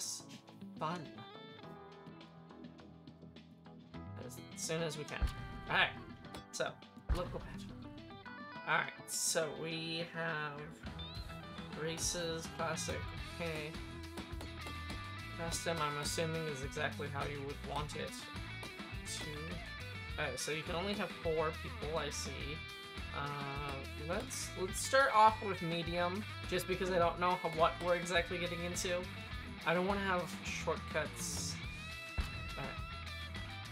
grass bun as soon as we can. Alright, so local patch. Alright, so we have Reese's Classic. Okay. Custom, I'm assuming, is exactly how you would want it to. Alright, so you can only have 4 people, I see. Let's start off with medium, just because I don't know what we're exactly getting into. I don't want to have shortcuts. Alright.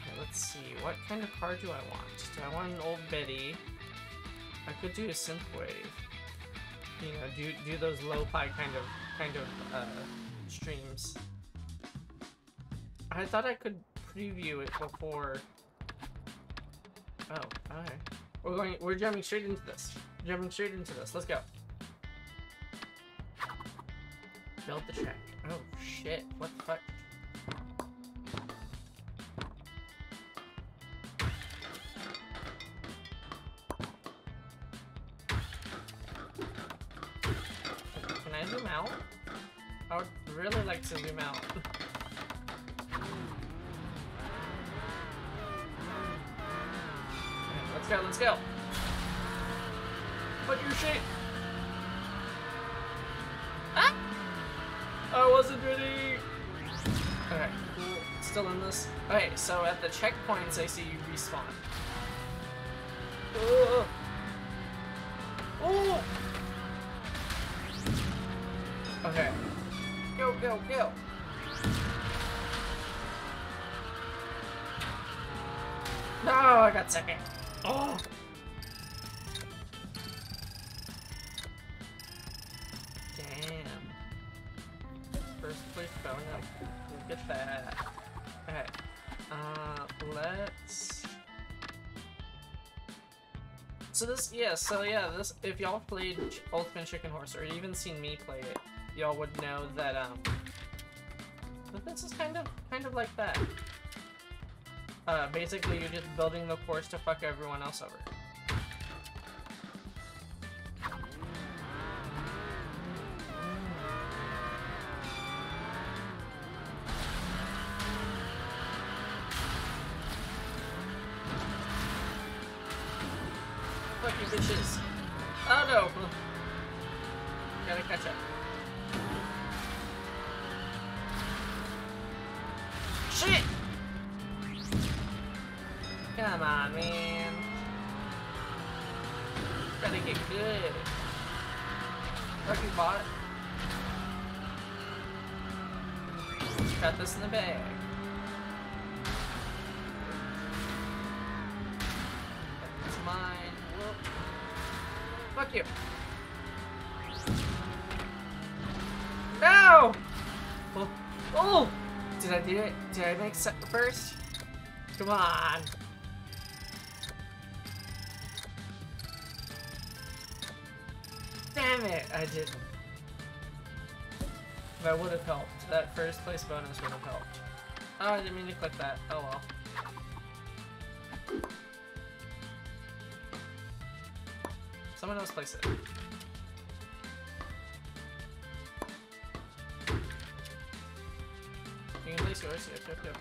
Okay, let's see. What kind of car do I want? Do I want an old Betty? I could do a synthwave. You know, do those lo-fi kind of streams. I thought I could preview it before. Oh, alright. We're jumping straight into this. Let's go. Build the track. Oh shit, what the fuck? Can I zoom out? I would really like to zoom out. Okay, let's go. Put your shit. Ah! I wasn't ready. Okay, cool. Still in this. Okay, so at the checkpoints, I see you respawn. Ugh. Oh! Okay. Go, go, go. No, I got second. Oh! Damn. First place phone up. We'll get that. Okay. Let's... So if y'all played Ultimate Chicken Horse, or even seen me play it, y'all would know that, but this is kind of like that. Basically, you're just building the course to fuck everyone else over. Fuck you, bitches. Oh no! Gotta catch up. Shit! Come on, man. Gotta get good. Fucking bot. Got this in the bag. That's mine. Whoop. Fuck you. No! Oh! Oh! Did I do it? Did I make set first? Come on. Damn it, I didn't. But I would have helped. That first place bonus would have helped. Oh, I didn't mean to click that. Oh well. Someone else place it. You can place yours. Yep.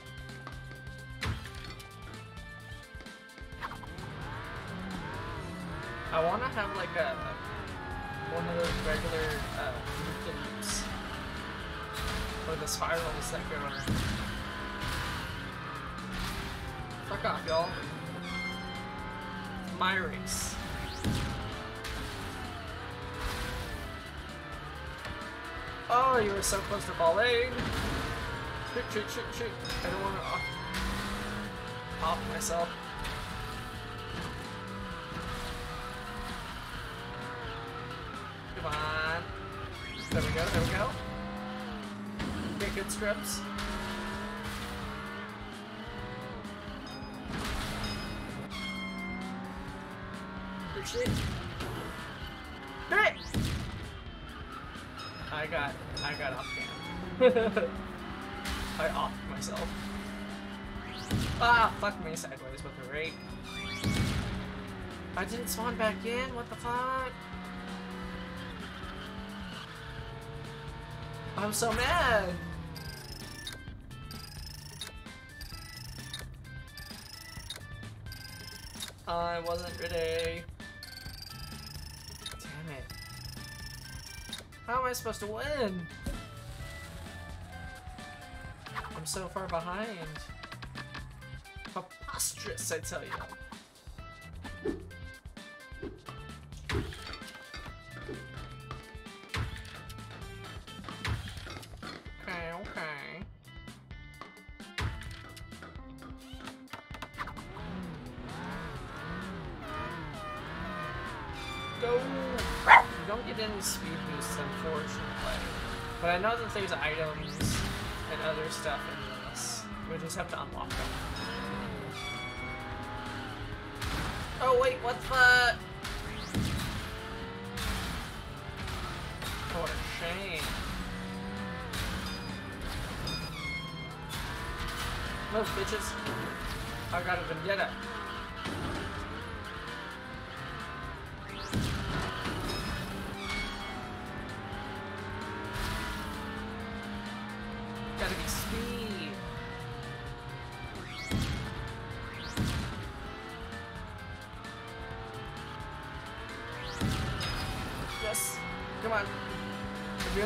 I want to have like a one of those regular loops, or the spirals that go around. Fuck off, y'all. My race. Oh, you were so close to balling. Shoot. I don't want to off myself. Come on. There we go. Get good scripts. Good shit. Hey! I got off cam. I offed myself. Ah, fuck me sideways with the rake. I didn't spawn back in, what the fuck? I'm so mad! I wasn't ready. Damn it. How am I supposed to win? I'm so far behind. Preposterous, I tell you. Okay, okay. Go! You don't get any speed boosts, unfortunately. But I know that there's items and other stuff in this. We just have to unlock them. Oh wait, what the? For shame. Move, bitches. I got a vendetta.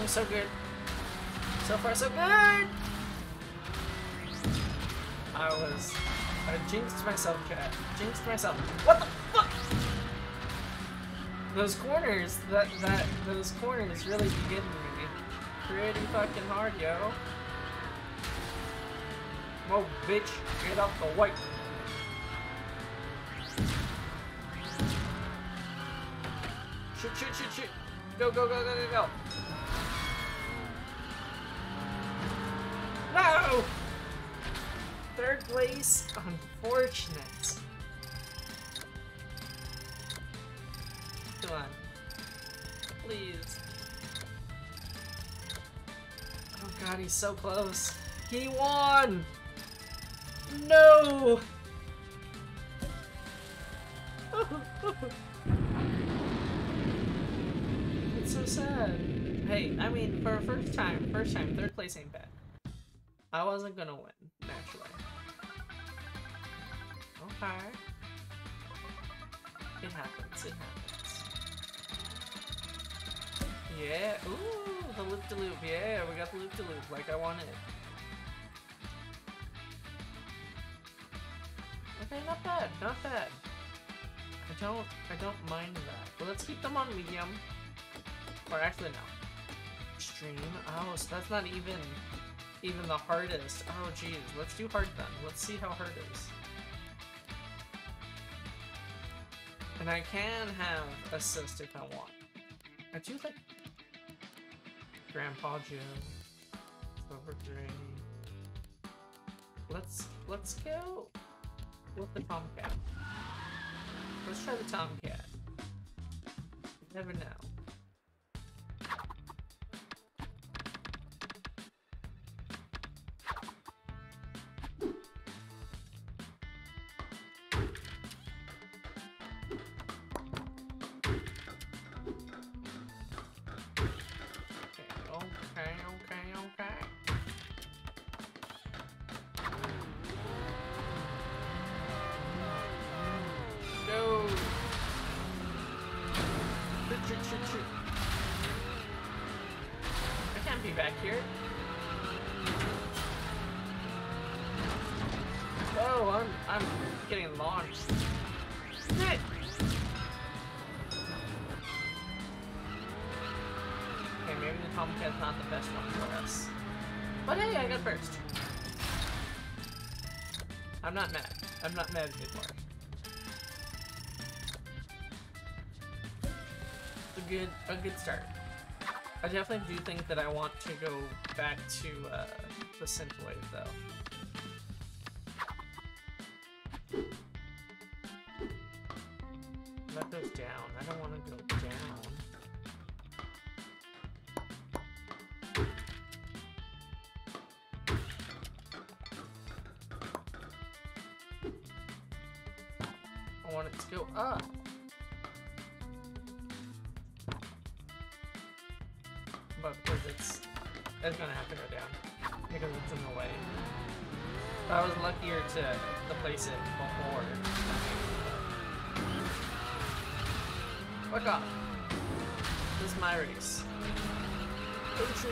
So good. So far, so good! I jinxed myself, cat. Jinxed myself. What the fuck? Those corners, those corners really be getting me. Pretty fucking hard, yo. Whoa, bitch. Get off the white. Shoot, shoot, shoot, shoot. Go, go, go, go, go, go. No! Third place, unfortunate. Come on. Please. Oh god, he's so close. He won! No! It's so sad. Hey, I mean, for a first time, third place ain't bad. I wasn't gonna win, naturally. Okay. It happens, it happens. Yeah, ooh, the loop-de-loop, yeah, we got the loop-de-loop like I wanted. Okay, not bad, not bad. I don't mind that. But let's keep them on medium. Or actually, no. Extreme, oh, so that's not even the hardest. Oh geez, let's do hard then. Let's see how hard it is. And I can have assist if I want. I do like Grandpa Joe. Silver Drain. Let's go with the Tomcat. Let's try the Tomcat. You never know. I'm not mad anymore. A good start. I definitely do think that I want to go back to the synth wave though. Let those down. I don't want to go down. I want it to go up. But because it's gonna have to go down. Because it's in the way. But I was luckier to place it before. Fuck off. This is my race. Oh shit.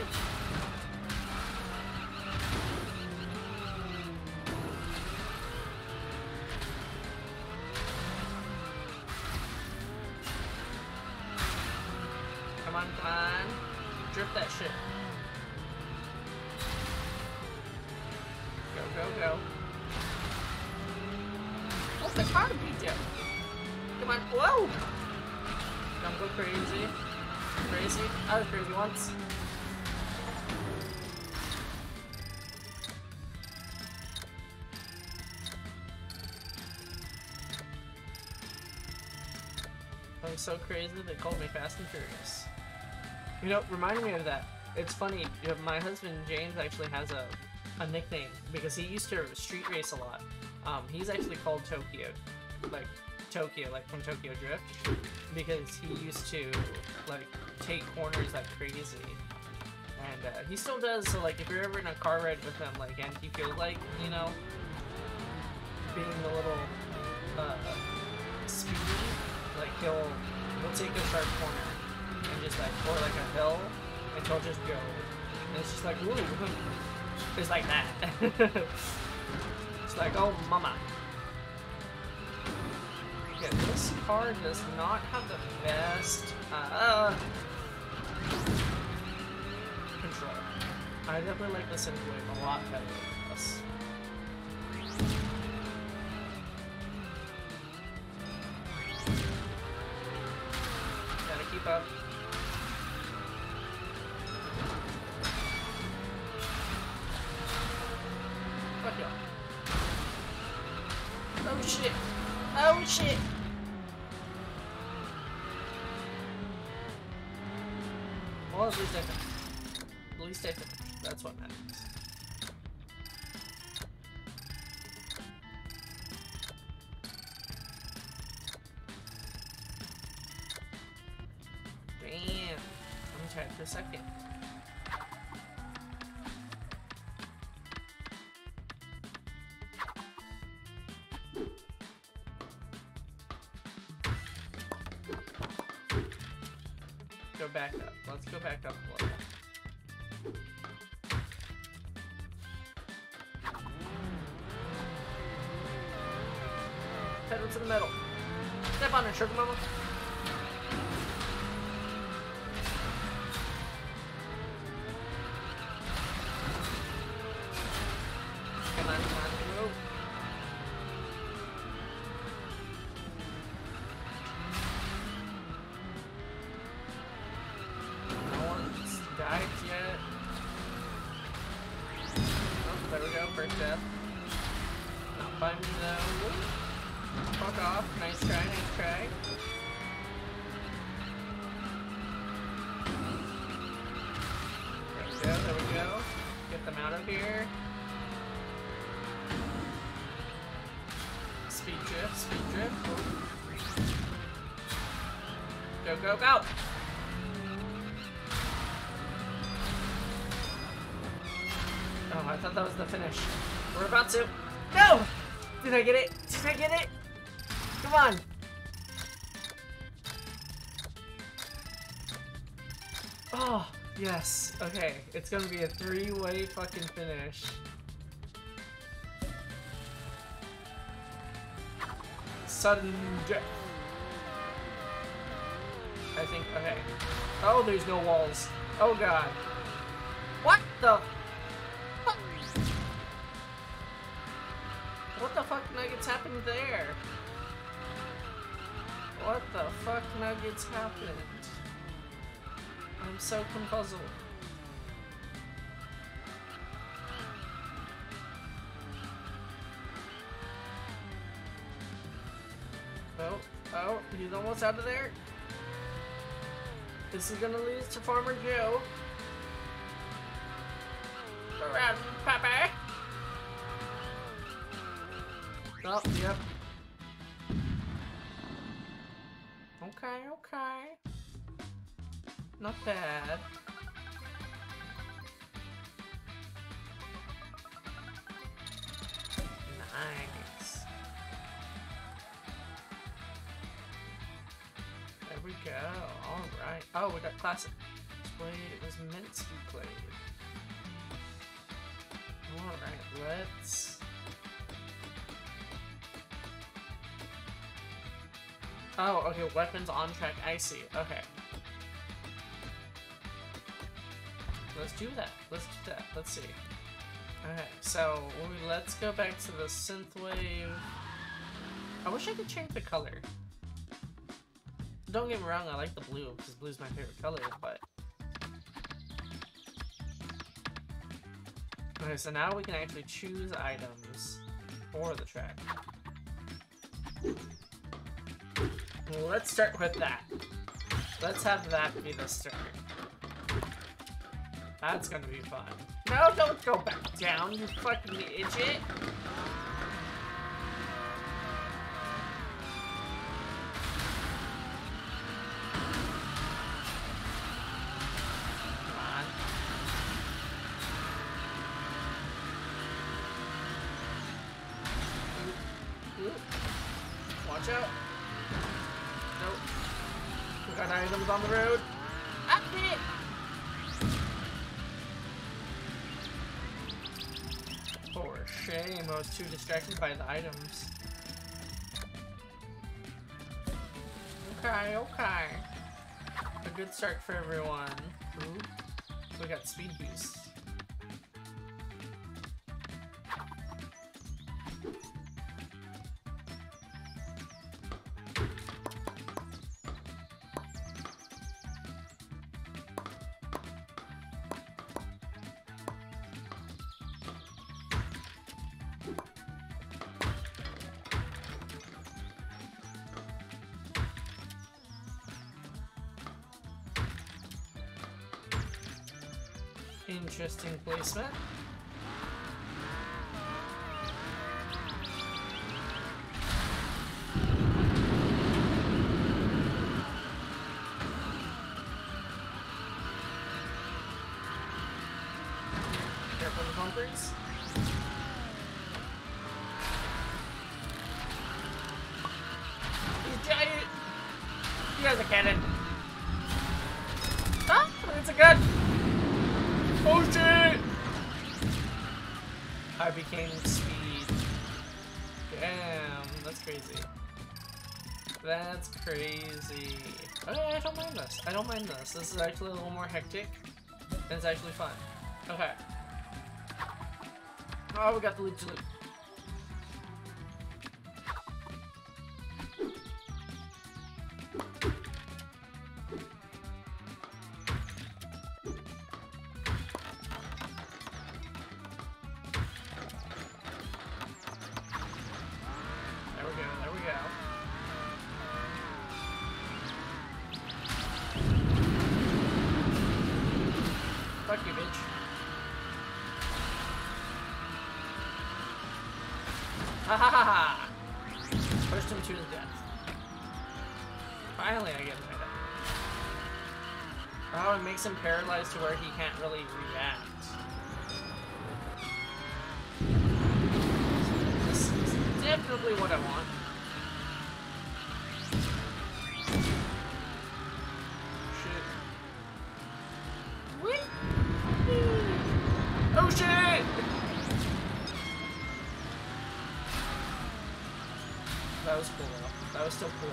Come on, come on. Drift that shit. Go, go, go. What's the car beat you? Come on. Whoa! Don't go crazy. Crazy? I was crazy once. I'm so crazy they called me Fast and Furious. You know, remind me of that. It's funny, my husband James actually has a nickname because he used to street race a lot. He's actually called Tokyo, like from Tokyo Drift, because he used to like take corners like crazy, and he still does. So like if you're ever in a car ride with him, like and he feels like, you know, being a little speedy, like he'll take a sharp corner and just like, or like a hill, and he'll just go, and it's just like, ooh. It's like that. It's like, oh mama. Yeah, this car does not have the best control. I definitely like this wave a lot better than this. Gotta keep up. Fuck y'all. Oh shit. Oh shit. Well, at least I finished. At least I finished. That's what matters. Damn. I'm tired for a second. Back up. Let's go back up a little bit. Pedal to the metal. Step on it, sugar mama. Come on, come on. Go, go! Oh, I thought that was the finish. We're about to. No! Did I get it? Did I get it? Come on! Oh, yes. Okay, it's gonna be a three-way fucking finish. Sudden death. I think, okay. Oh, there's no walls. Oh, God. What the fuck? What the fuck nuggets happened there? What the fuck nuggets happened? I'm so confuzzled. Oh, oh, he's almost out of there. This is gonna lose to Farmer Joe. Around, Peppy. Oh, yep. Okay, okay. Not bad. Nice. There we go. night. Oh, we got classic. Played. It was meant to be played. Alright, let's... Oh, okay, weapons on track. I see. Okay. Let's do that. Let's do that. Let's see. Okay, so let's go back to the synthwave. I wish I could change the color. Don't get me wrong, I like the blue, because blue's my favorite color, but... Okay, so now we can actually choose items for the track. Let's start with that. Let's have that be the start. That's gonna be fun. No, don't go back down, you fucking idiot! On the road. Up it! For shame, I was too distracted by the items. Okay, okay. A good start for everyone. Ooh, we got speed boost. Interesting placement. Careful the bumpers. He's giant. He has a cannon. Ah, it's a gun. Oh shit! I became speed. Damn, that's crazy. That's crazy. Okay, I don't mind this. I don't mind this. This is actually a little more hectic. And it's actually fun. Okay. Oh, we got the loop to loop. Him paralyzed to where he can't really react. This is definitely what I want. Shit. Whee! Oh shit! That was cool though. That was still cool.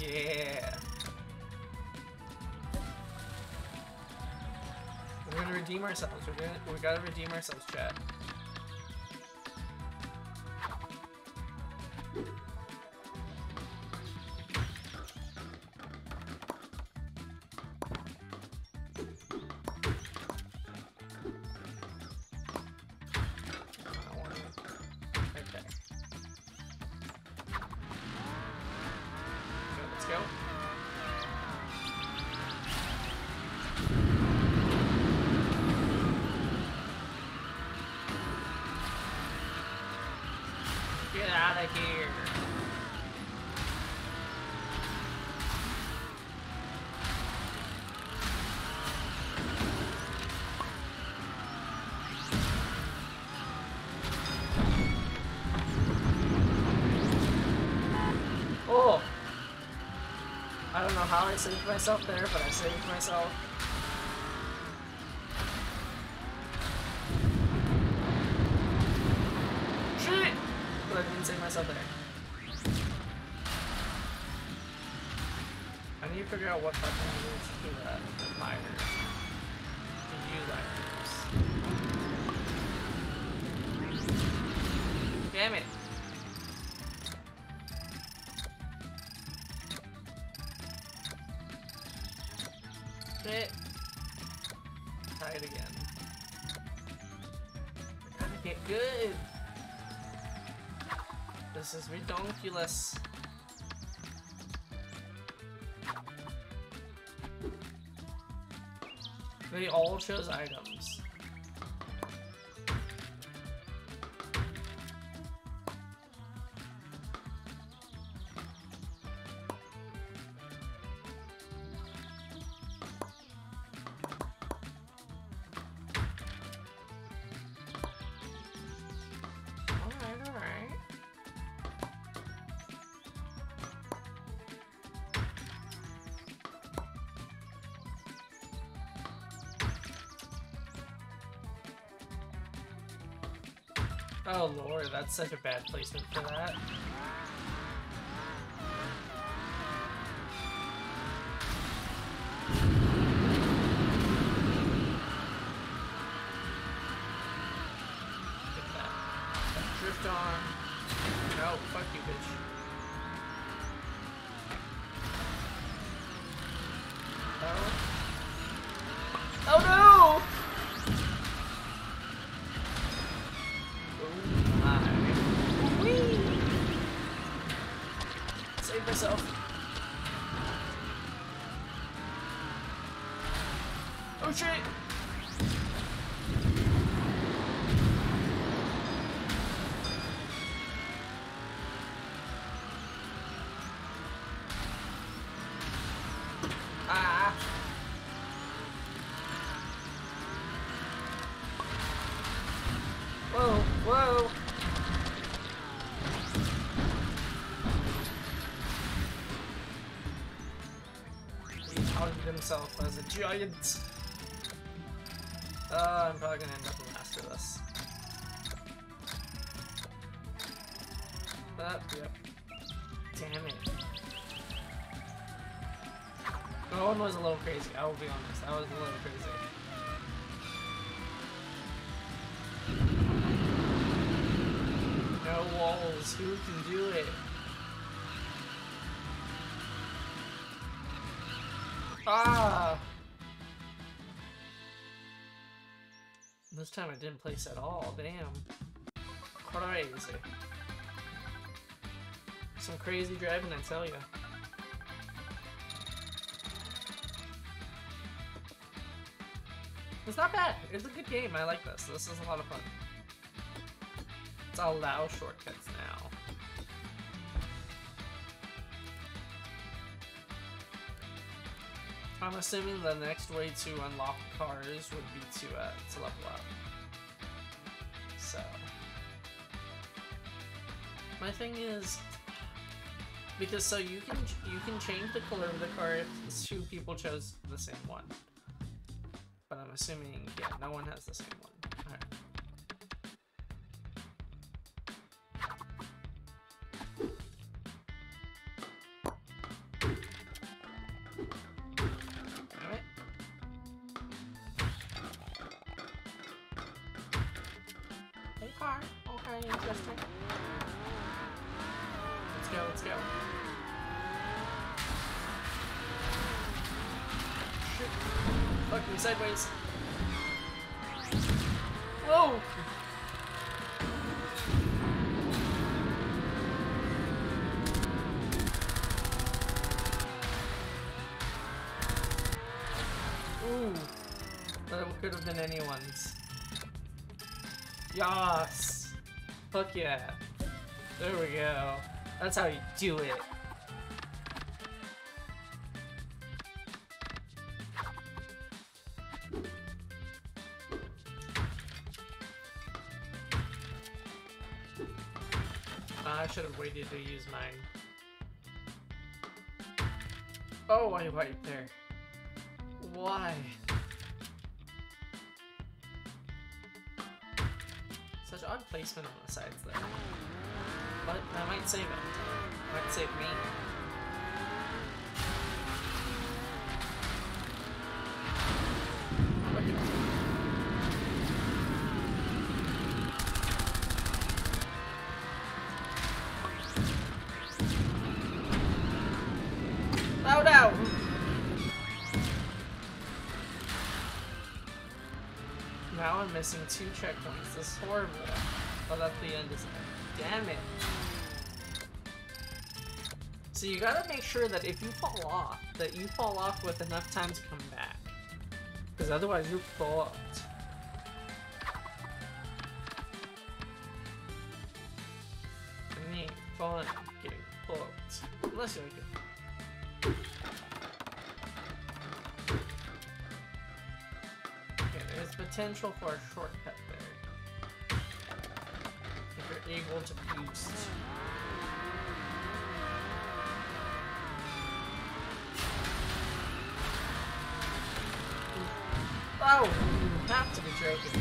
Yeah. We're gonna redeem ourselves. We gotta redeem ourselves, chat. don't know how I saved myself there, but I saved myself. Shit! But I didn't save myself there. I need to figure out what button I need to do that. The minor. The U liner. Damn it. Shit. Try it again. I gotta get good. This is redonkulous. They all chose items. Oh lord, that's such a bad placement for that. Get that. That drift on. No, fuck you, bitch. Oh. Oh no! Myself. Oh shit! Ah! Whoa, whoa! Himself as a giant. I'm probably gonna end up last of this. Yep. Damn it. That one was a little crazy, I will be honest. That was a little crazy. No walls, who can do it? Ah! This time I didn't place at all, damn. Crazy. Some crazy driving, I tell you. It's not bad, it's a good game, I like this. This is a lot of fun. It's all allow shortcuts now. I'm assuming the next way to unlock cars would be to level up. So my thing is because so you can change the color of the car if two people chose the same one. But I'm assuming yeah, no one has the same one. All right. Sideways. Whoa! Ooh. That could have been anyone's. Yas! Fuck yeah. There we go. That's how you do it. I should have waited to use mine. Oh, I wiped there. Why? Such odd placement on the sides there. But I might save it. I might save me. Missing two checkpoints. This is horrible. Oh, that's the end, isn't it? Damn it. So you gotta make sure that if you fall off, that you fall off with enough time to come back. Because otherwise you're fucked. I mean, falling, getting fucked. Unless you're good. Potential for a shortcut there. If you're able to boost. Oh, you have to be joking.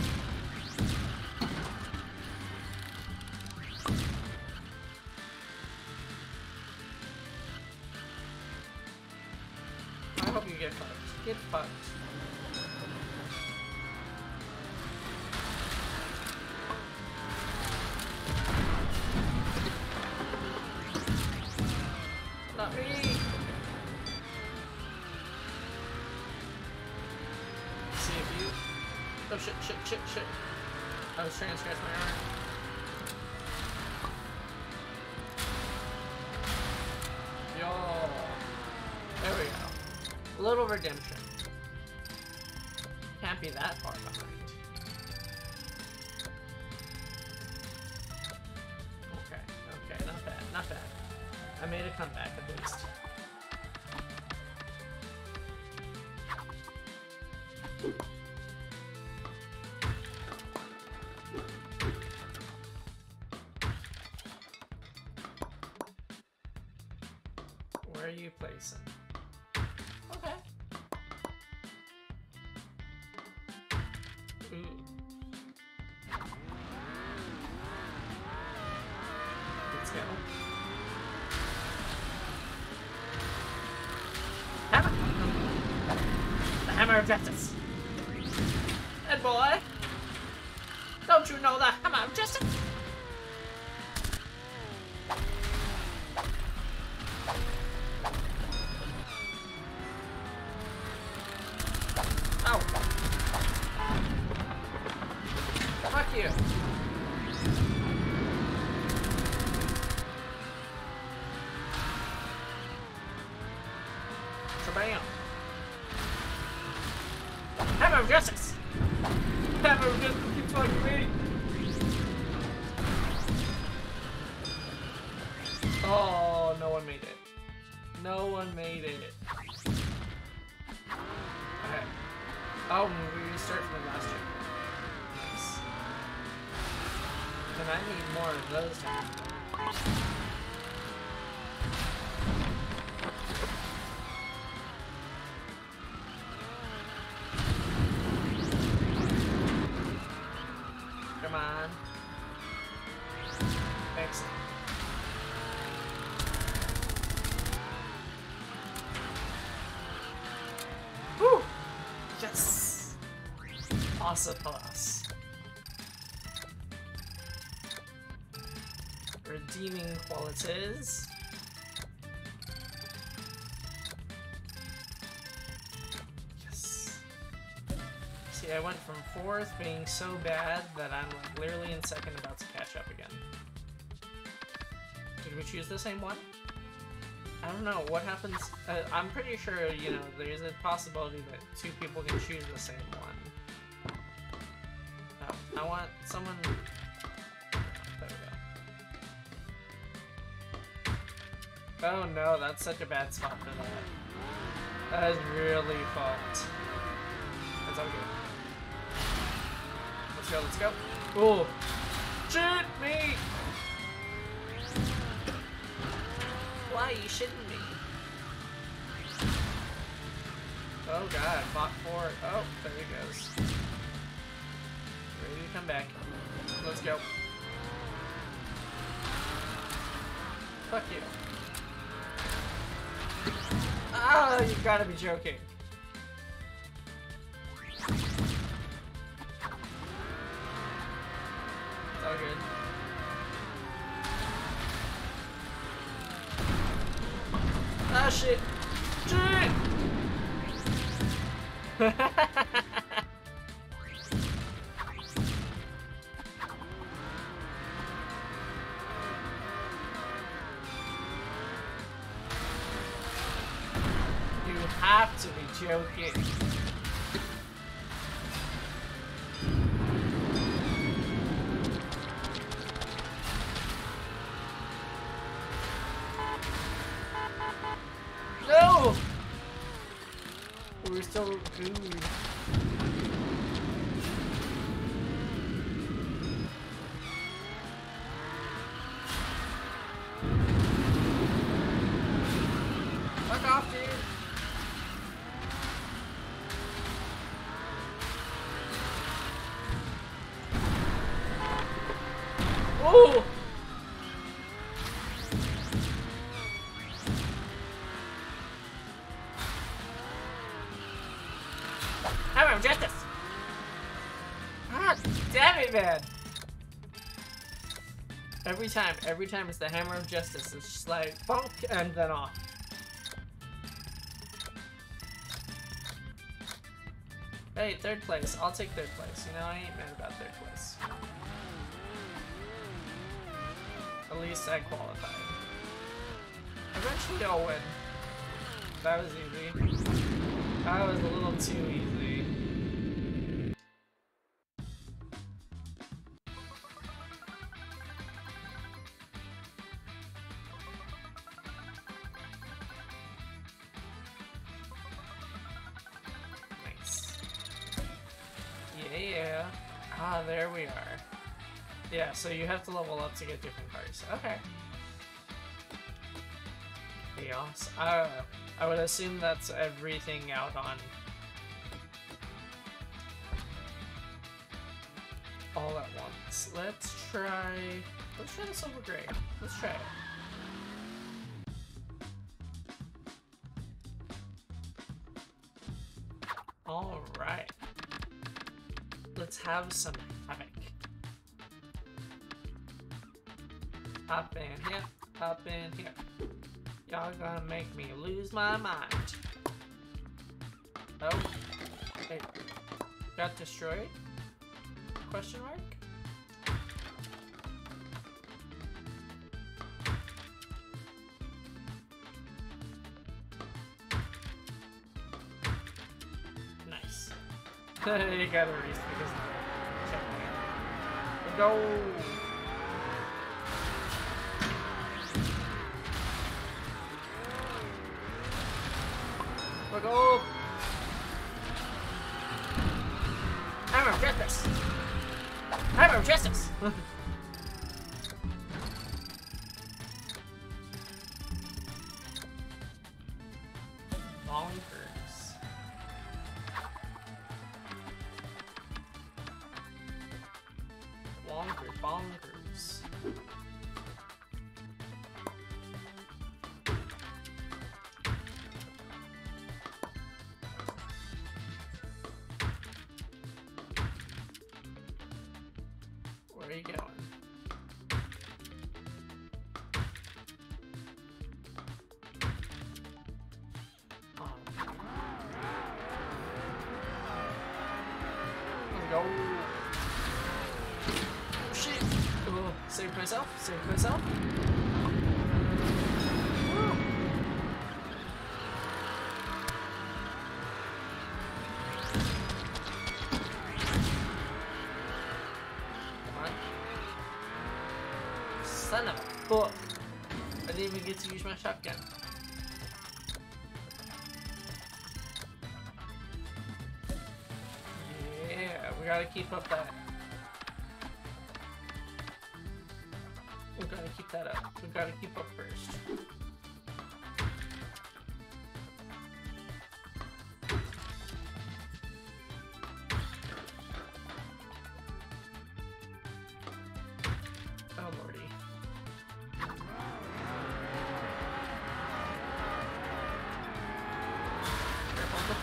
I hope you get fucked. Get fucked. Shit. I was trying to scratch my arm. Yo. There we go. A little redemption. Can't be that far behind. Okay, okay, not bad, not bad. I made a comeback at least. Justice. And boy, don't you know the hammer of justice? Oh, fuck you! Shabam! Hammer of Justice! Hammer of Justice keeps fucking me! Oh, no one made it. No one made it. Okay. Oh, we restart from the last checkpoint. Nice. And I need more of those now. Us. Redeeming qualities. Yes. See, I went from fourth being so bad that I'm like literally in second about to catch up again. Did we choose the same one? I don't know. What happens? I'm pretty sure, you know, there's a possibility that two people can choose the same one. I want someone. There we go. Oh no, that's such a bad spot for that. That is really fucked. That's okay. Let's go, let's go. Ooh! Shoot me! Why are you shitting me? Oh god, Mach 4. Oh, there he goes. Ready to come back. Let's go. Fuck you. Oh, you've got to be joking. It's all good. Ah, shit. You have to be joking. Dude. Fuck off, dude. Oh! Every time it's the hammer of justice. It's just like, bonk, and then off. Hey, third place. I'll take third place. You know, I ain't mad about third place. At least I qualified. Eventually I'll win. That was easy. That was a little too easy. So you have to level up to get different cars. Okay. Chaos. I would assume that's everything out on all at once. Let's try the silver gray. Let's try it. All right. Let's have some havoc. Hop in here, hop in here. Y'all gonna make me lose my mind. Oh, hey, got destroyed? Question mark? Nice. You gotta race because of that. Go! Go! Hammer of justice! Hammer of justice! Bonkers. Bonkers, bonkers. Save myself. Woo. Come on. Son of a fuck. I didn't even get to use my shotgun. Yeah, we gotta keep up that. We gotta keep up first.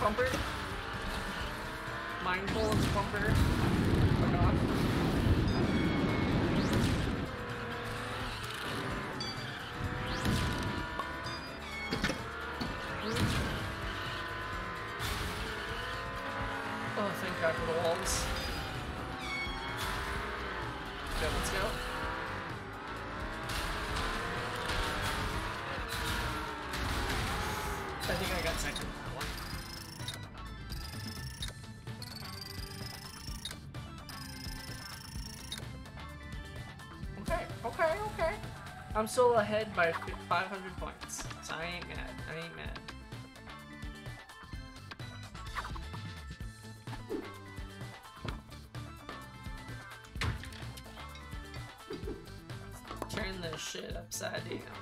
Bumper. Mindful of the bumper. Fuck off. Oh, thank God for the walls. Devil Scout. I think I got second. Okay. I'm still ahead by 500 points, so I ain't mad. Turn this shit upside down.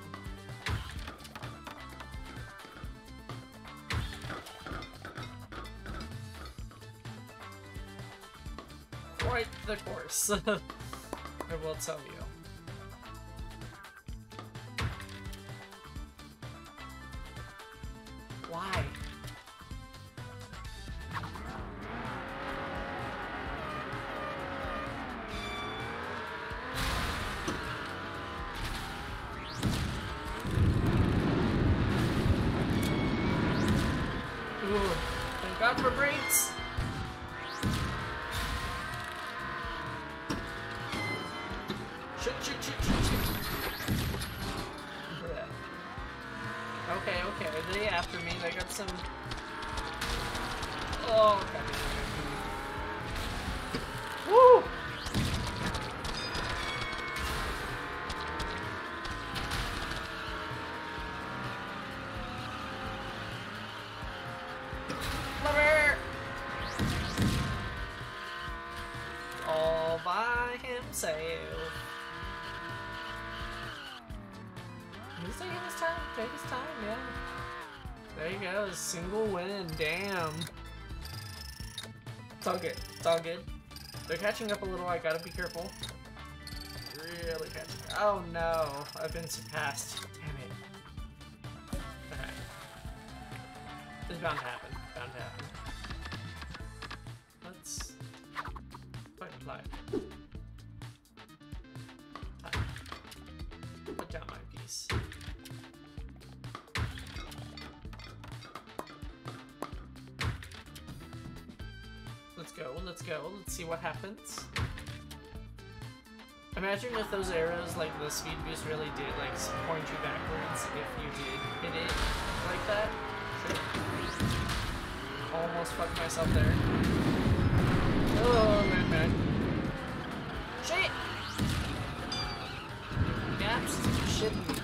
Quite the course, I will tell you. Why? Ooh, thank God for brakes. Okay, are they after me? They got some... Oh, okay. Woo! Flubber! All by himself. He's taking his time. Take his time, yeah. There you go, a single win, damn. It's all good, it's all good. They're catching up a little, I gotta be careful. Really catching up. Oh no, I've been surpassed. Damn it. Okay. It's bound to happen, bound to happen. Let's... Fight and fly. Put down my piece. Let's go, let's see what happens. Imagine if those arrows, like the speed boost, really did like point you backwards if you did hit it like that. So, almost fucked myself there. Oh, man, man. Shit! That's shitting me.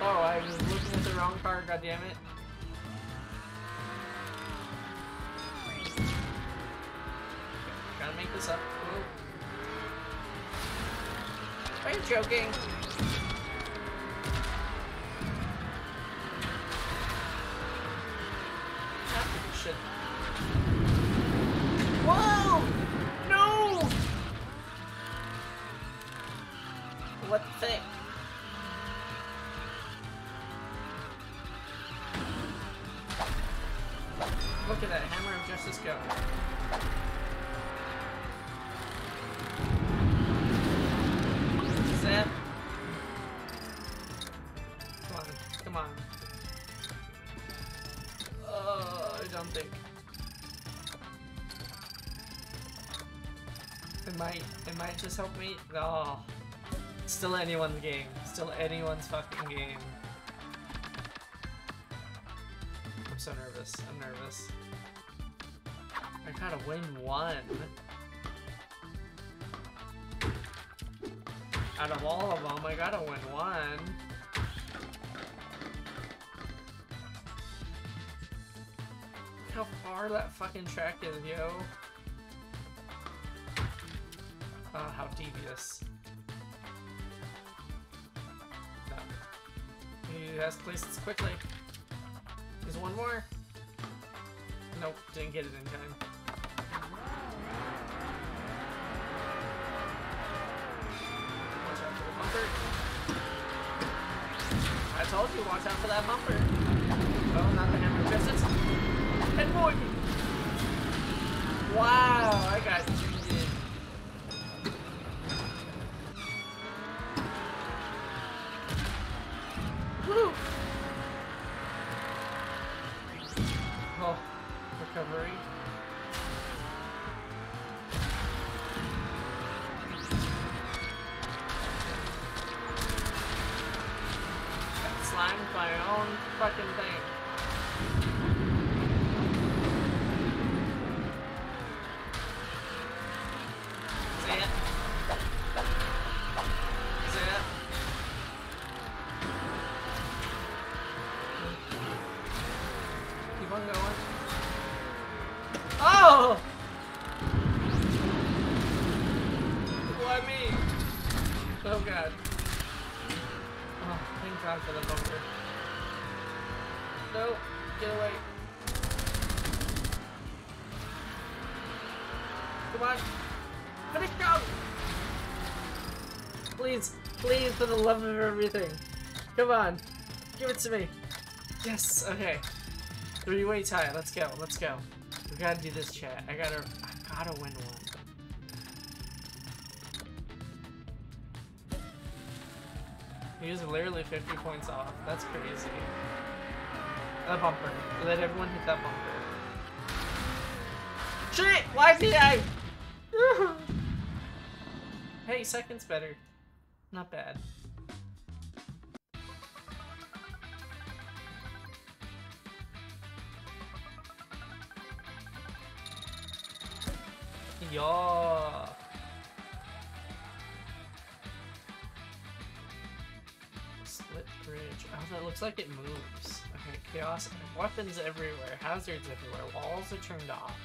Oh, I was looking at the wrong car, goddammit. Gotta make this up. Whoa. Are you joking? After shit. Whoa! No! What the thing? Look at that hammer of justice go. Come on, come on. Oh, I don't think. It might just help me. Oh. Still anyone's game. Still anyone's fucking game. I'm so nervous. I'm nervous. I gotta win one. Out of all of them, I gotta win one. Look how far that fucking track is, yo. Oh, how devious. No. He has to place this quickly. There's one more. Nope, didn't get it in time. I told you, watch out for that bumper. Oh, not the hammer because it's annoying me. Wow, that guy's tuned in. Woo! Oh, recovery. Got slimed by our own fucking thing. Please, for the love of everything. Come on. Give it to me. Yes, okay. Three-way tie. Let's go. Let's go. We gotta do this, chat. I gotta win one. He was literally 50 points off. That's crazy. That bumper. Let everyone hit that bumper. Shit! Why did I? Hey, second's better. Not bad. Yeah. Split bridge. Oh, that looks like it moves. Okay, chaos. Weapons everywhere. Hazards everywhere. Walls are turned off.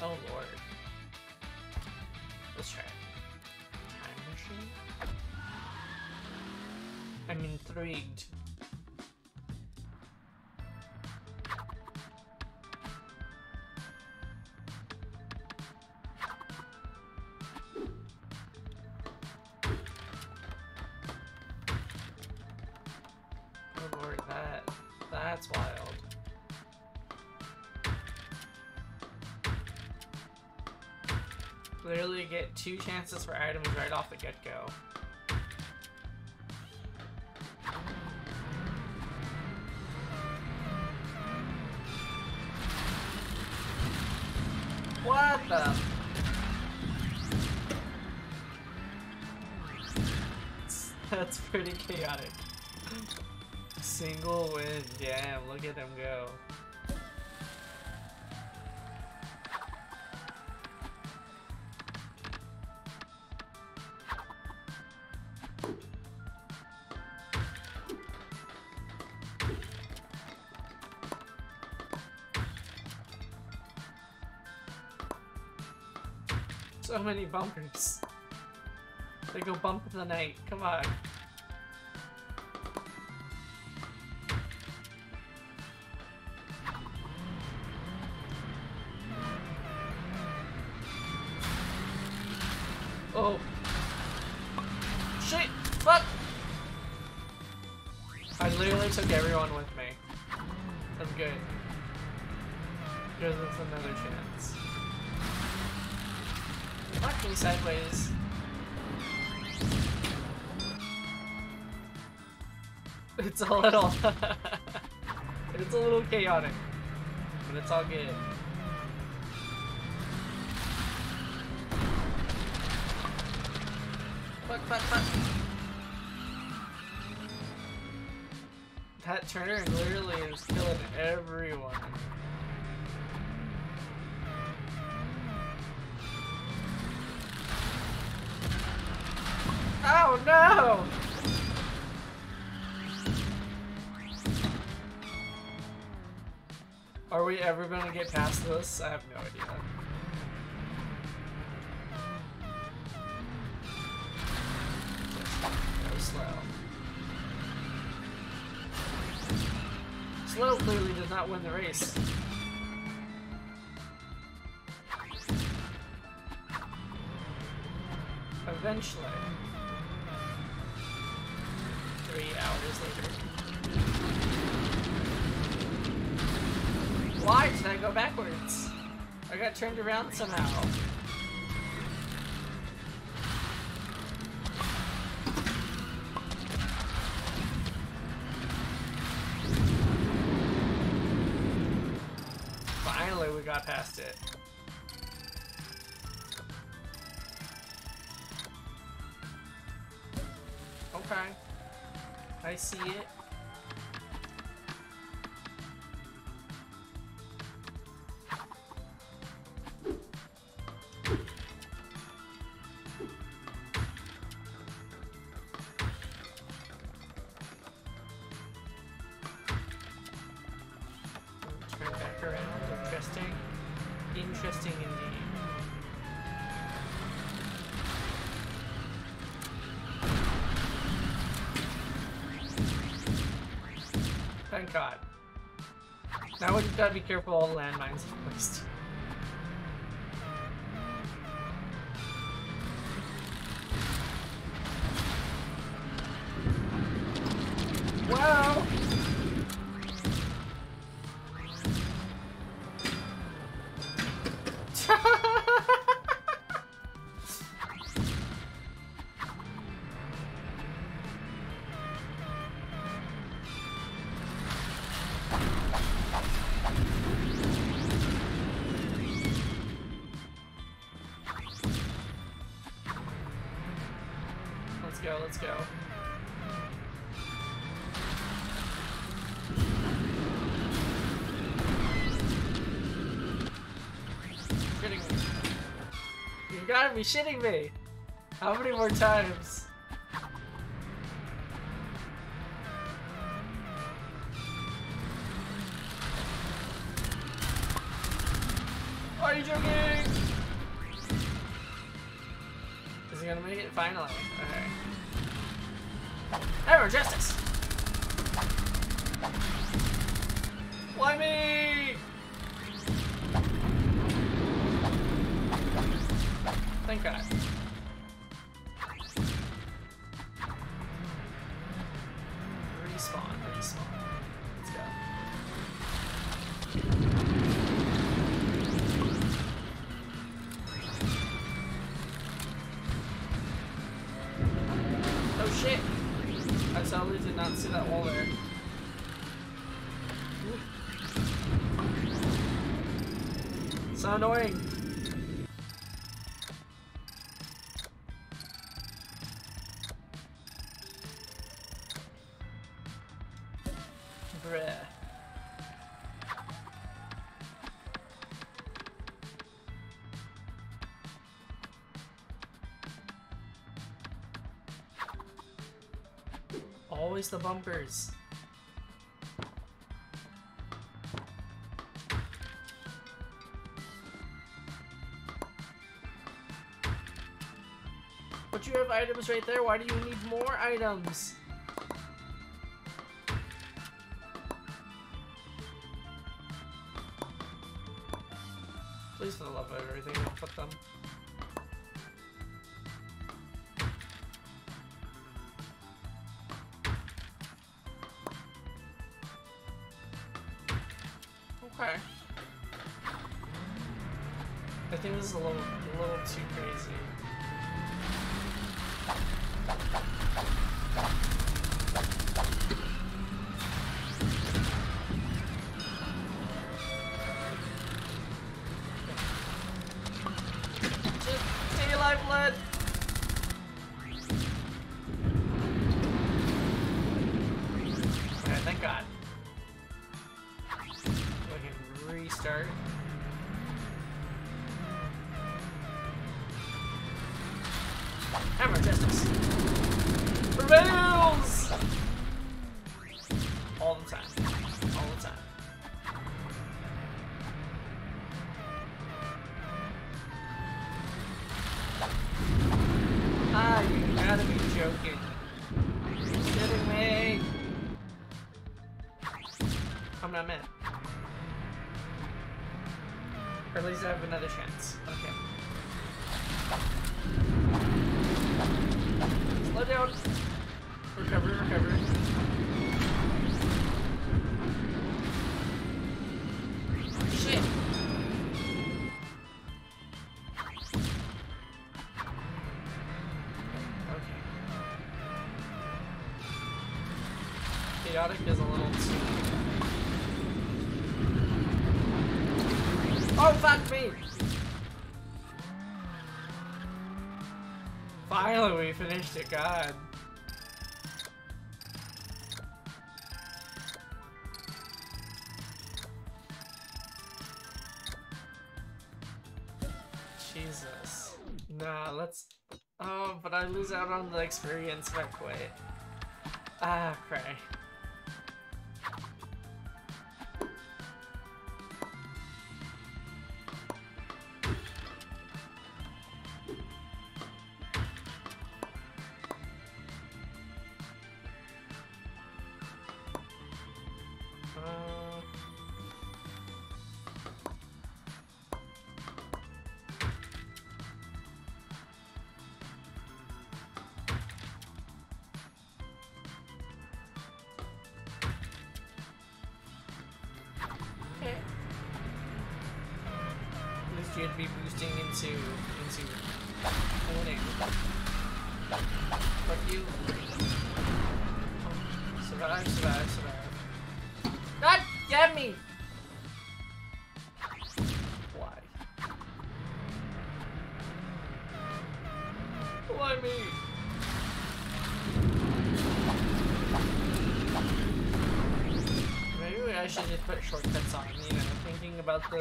Oh lord. Let's try it. Time machine? I'm intrigued. Oh lord, that's wild. Literally get 2 chances for items right off the get-go. That's pretty chaotic. Single win, damn, look at them go. So many bumpers. They go bump in the night. Come on. Oh. Shit! Fuck! I literally took everyone with me. That's good. Gives us another chance. Fuck me sideways. It's a little... it's a little chaotic. But it's all good. Fuck, fuck, fuck. Pat Turner literally is killing everyone. Oh no! Are we ever gonna get past this? I have no idea. Go slow. Slow clearly does not win the race. Eventually. 3 hours later. go backwards. I got turned around somehow. Finally, we got past it. Okay. I see it. God. Now we just gotta be careful all the landmines are placed. Wow! You're shitting me! How many more times? Are you joking? Is he gonna make it? Finally. Okay. Arrow justice! Why me? Thank God. Respawn, respawn. Let's go. Oh shit! I totally did not see that wall there. Ooh. So annoying. Always the bumpers. But you have items right there. Why do you need more items? Please, for the love of everything, don't put them. Okay. I think this is a little too crazy. I have another chance. Okay. Slow down. Recover, recover. Shit. got it because a little... Oh, fuck me! Finally, we finished it, God. Jesus. Nah, let's... Oh, but I lose out on the experience if I quit. Ah, cray.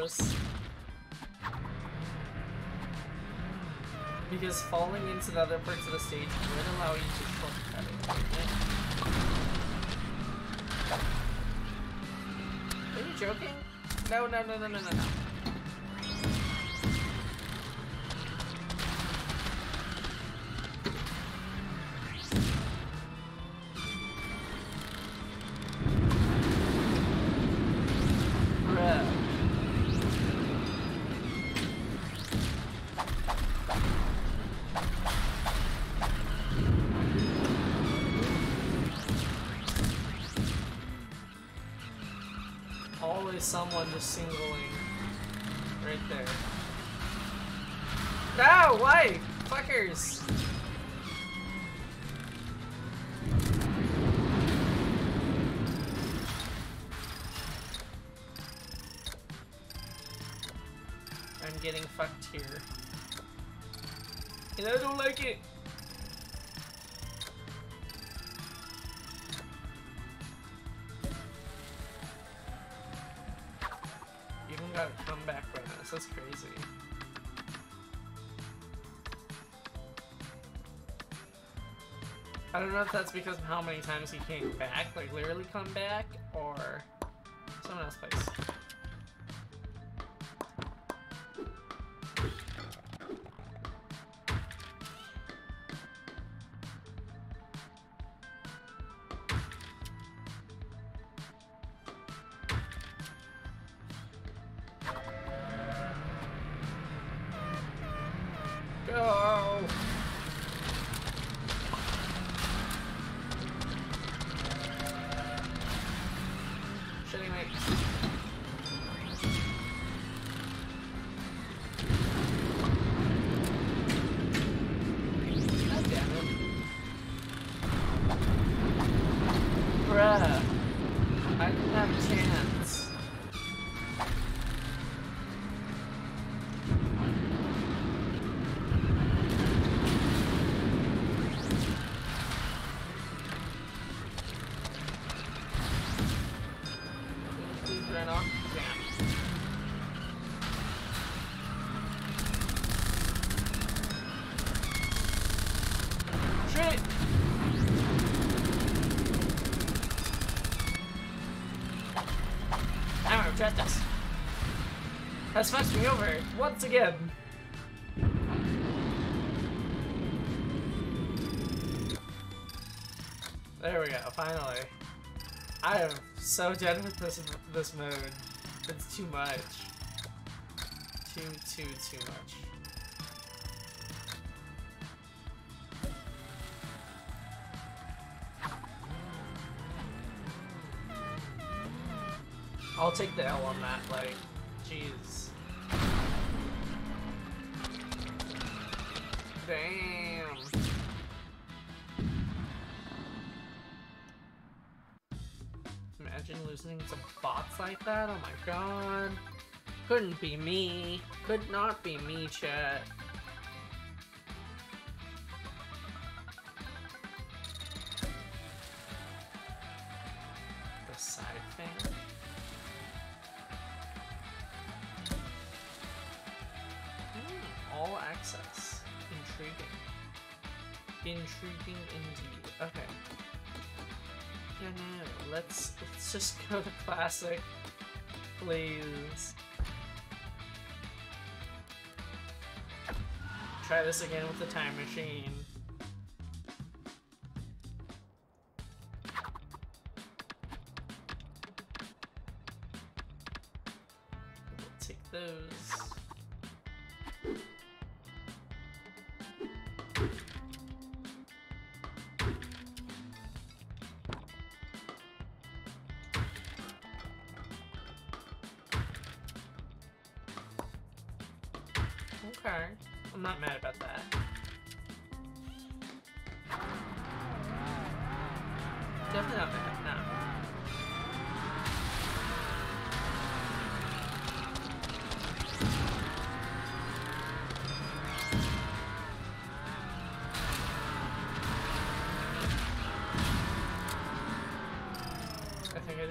This. Because falling into the other parts of the stage would allow you to shortcut it. Right? Are you joking? No, no, no, no, no, no, no. Someone just singling right there. No, why? Fuckers. I'm getting fucked here. And I don't like it. That's crazy. I don't know if that's because of how many times he came back, like literally come back, or someone else's place. That's fucked me over once again. There we go. Finally, I am so done with this mode. It's too much. Too much. I'll take the L on that, like, jeez. Damn. imagine losing to bots like that? Oh my god. Couldn't be me. Could not be me, chat. The side thing. All access. Intriguing. Intriguing indeed. Okay. Yeah, no, let's just go to classic, please. Try this again with the time machine. We'll take those. I'm not mad about that. Definitely not mad, no. I think I did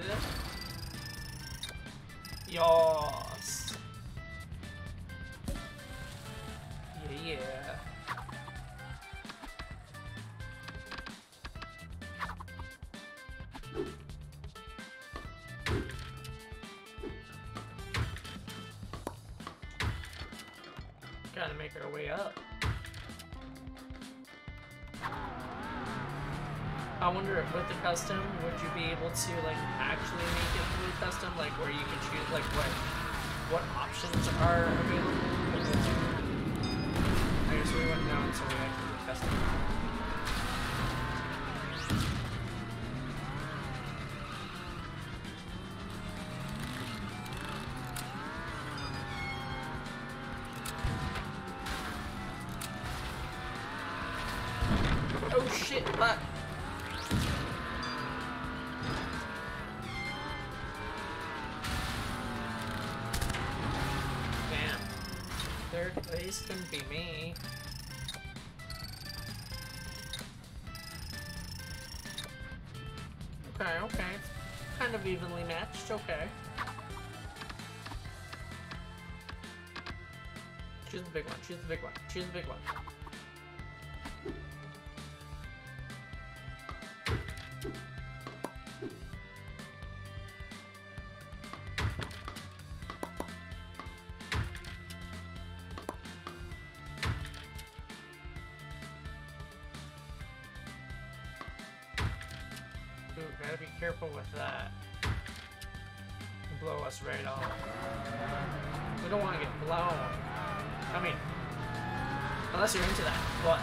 it. Yoss. Gotta make our way up. I wonder if with the custom, would you be able to like actually make it through custom, like where you can choose like what options are available? I guess we went down so we actually tested it. This couldn't be me. Okay, okay. Kind of evenly matched, okay. Choose the big one, choose the big one, choose the big one. Gotta be careful with that. Blow us right off. We don't want to get blown. I mean, unless you're into that, but.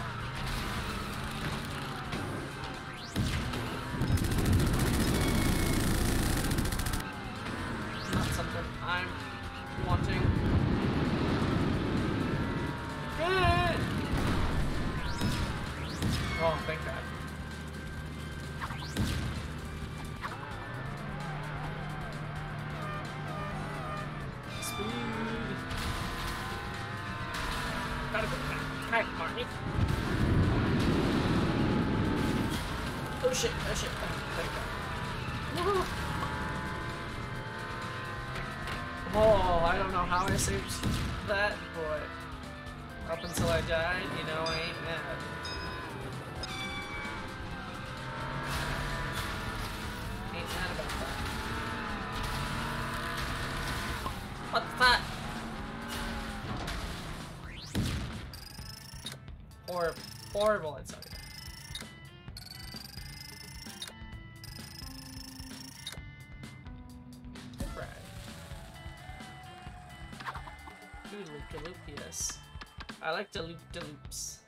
It's not something I'm wanting. Good! Oh, thank God. Oh shit, there you go. Oh, I don't know how I saved that, but up until I died, you know, I ain't mad. Ain't mad about that. What the fuck? Horrible, horrible inside. Loop-de-loop, yes. I like the loop-de-loops.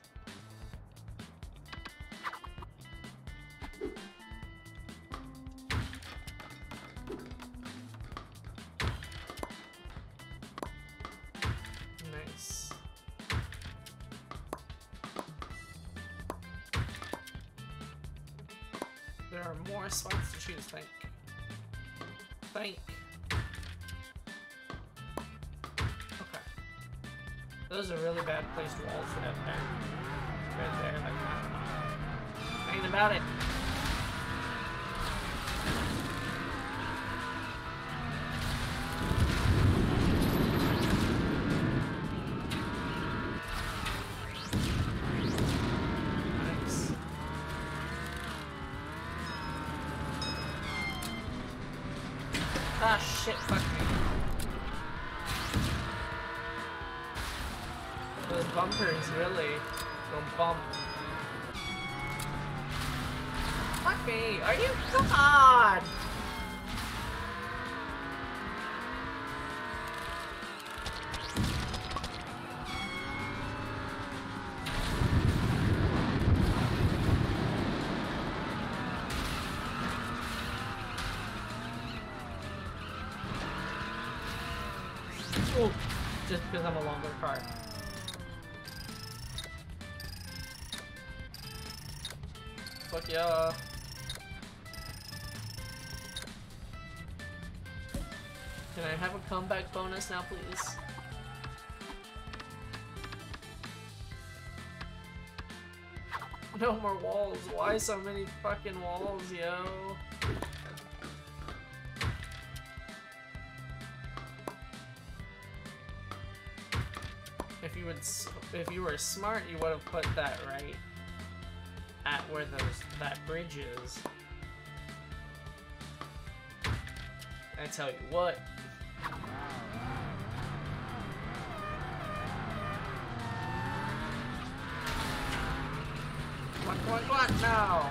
Nice. There are more spots to choose, thank you. think... Okay. Those are really bad placed walls right there. Right there, like that. Ain't about it. I'm a longer card. Fuck yeah. Can I have a comeback bonus now, please? No more walls. Why so many fucking walls, yo? If you were smart, you would have put that right at where that bridge is. I tell you what. What now?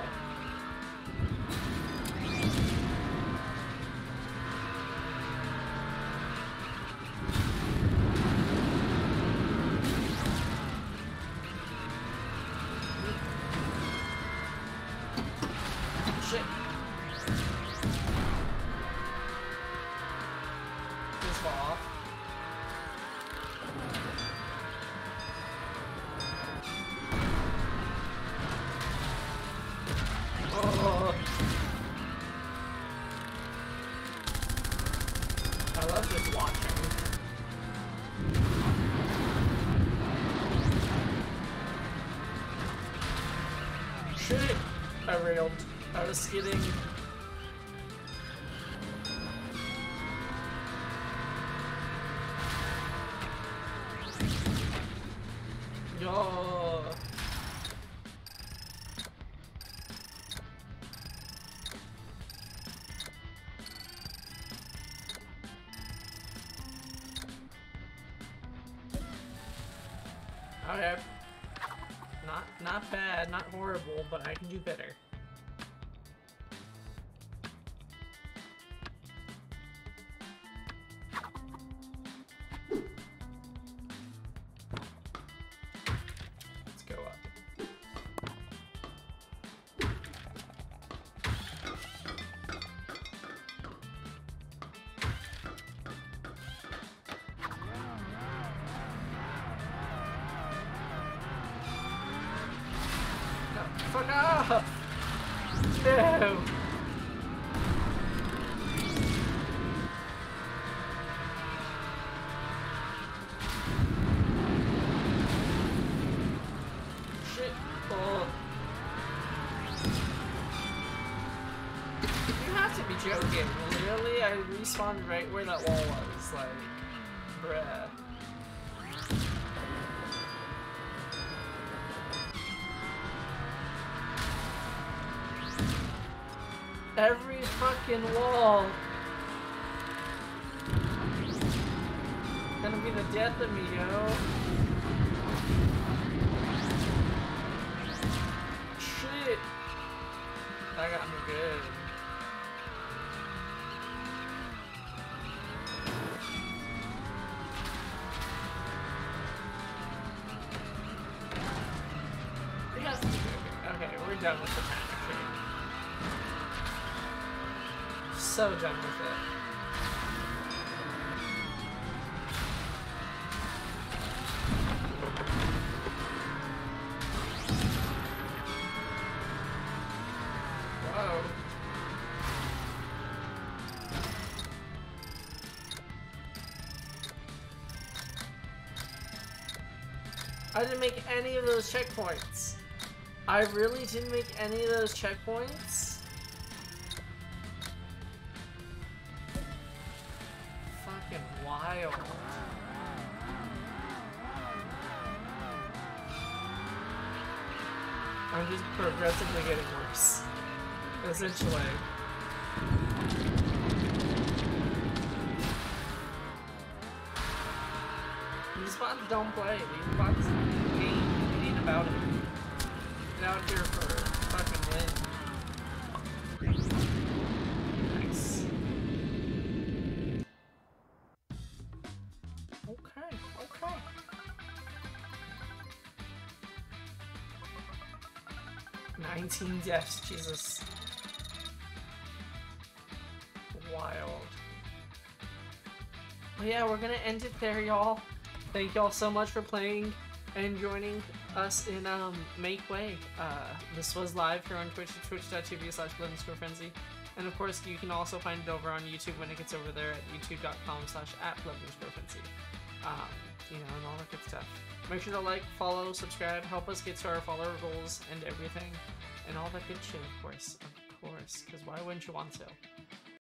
I was kidding. Yo. Okay. Not bad, not horrible, but I can do better. Spawned right where that wall was, like, bruh. Every fucking wall. Gonna be the death of me, yo. Shit. That got me good. Done with the panic. So done with it. Whoa. I didn't make any of those checkpoints. I really didn't make any of those checkpoints. Fucking wild. I'm just progressively getting worse. Essentially. These bots don't play. These bots ain't about it. Get out here for a fucking win. Nice. Okay, okay. Nineteen deaths, Jesus. Wild. Well, yeah, we're gonna end it there, y'all. Thank y'all so much for playing and joining us in Make Way. This was live here on Twitch at twitch.tv/BlendSquareFrenzy. And of course, you can also find it over on YouTube when it gets over there at youtube.com/@BlendSquareFrenzy. You know, and all that good stuff. Make sure to like, follow, subscribe, help us get to our follower goals and everything. And all that good shit, of course. Of course, because why wouldn't you want to?